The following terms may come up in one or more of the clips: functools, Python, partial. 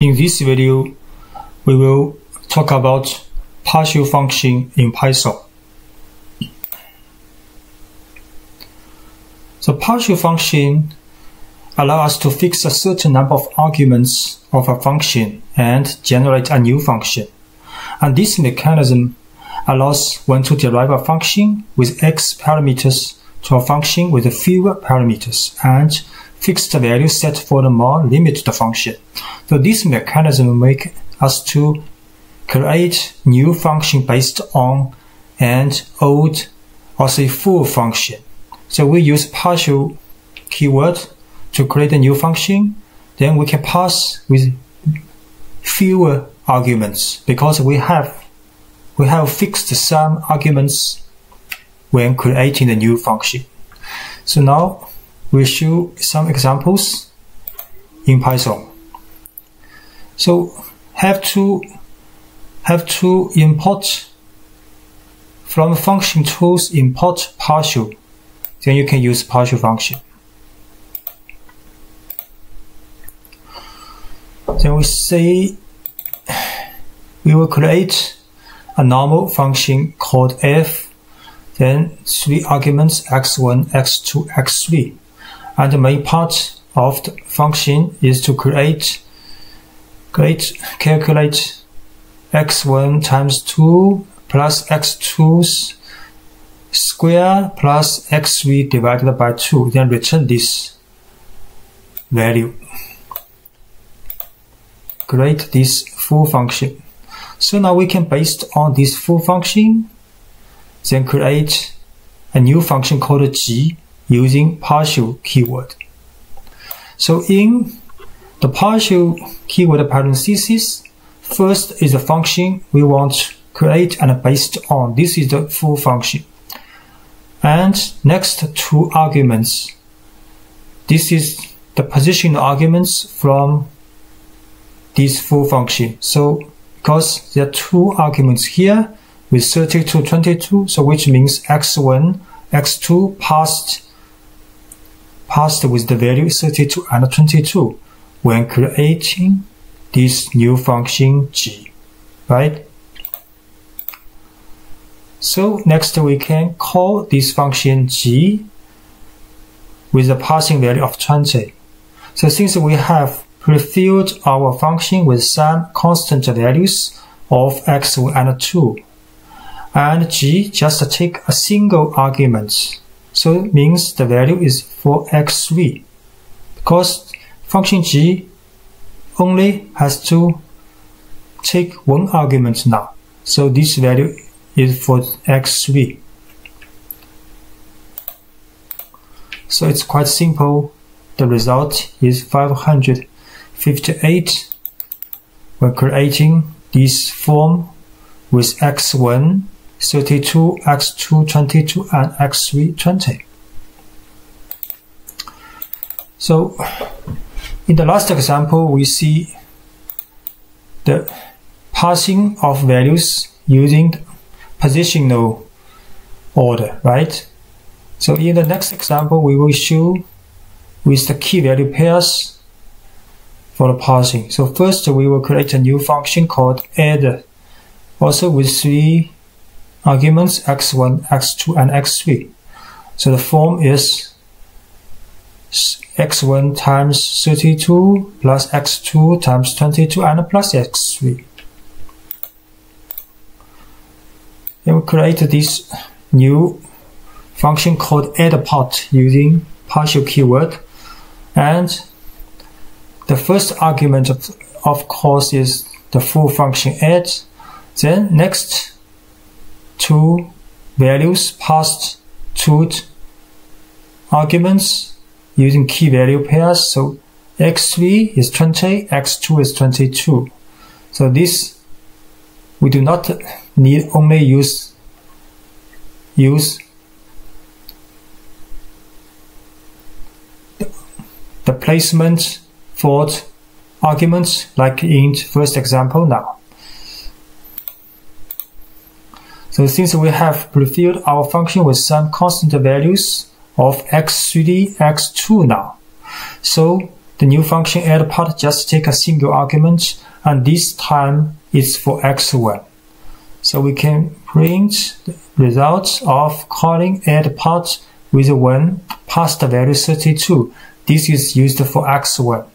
In this video, we will talk about partial function in Python. The partial function allows us to fix a certain number of arguments of a function and generate a new function. And this mechanism allows one to derive a function with x parameters to a function with fewer parameters and fixed value set for the more limited function. So this mechanism makes us to create new function based on an old or say full function. So we use partial keyword to create a new function. Then we can pass with fewer arguments because we have fixed some arguments when creating the new function. So now we show some examples in Python. So have to import from function tools import partial. Then you can use partial function. Then we say we will create a normal function called f, then three arguments x1, x2, x3. And the main part of the function is to calculate x1 times 2 plus x2 square plus x3 divided by 2, then return this value. Create this full function. So now we can, based on this full function, then create a new function called g, using partial keyword. So in the partial keyword parenthesis, first is the function we want to create and based on. This is the full function. And next two arguments. This is the positional arguments from this full function. So because there are two arguments here with 32, 22, so which means x1, x2 passed with the value 32 and 22 when creating this new function g, right? So next we can call this function g with a passing value of 20. So since we have prefilled our function with some constant values of x1 and 2, and g just take a single argument. So it means the value is for x3, because function g only has to take one argument now. So this value is for x3. So it's quite simple. The result is 558 when creating this form with x1 32, x2 22, and x3 20. So in the last example, we see the passing of values using positional order, right? So in the next example, we will show with the key value pairs for the passing. So first, we will create a new function called add, also with three arguments x1, x2, and x3. So the form is x1 times 32 plus x2 times 22 and plus x3. Then we create this new function called addPart using partial keyword. And the first argument, of course, is the full function add. Then next two values passed to arguments using key value pairs. So x3 is 20, x2 is 22. So this we do not need, only use the placement for arguments like in the first example now. So since we have prefilled our function with some constant values of x3, x2 now, so The new function add part just take a single argument, and this time it's for x1. So we can print the result of calling add part with 1 past the value 32. This is used for x1.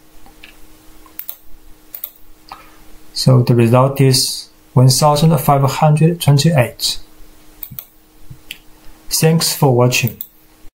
So the result is 1528. Thanks for watching.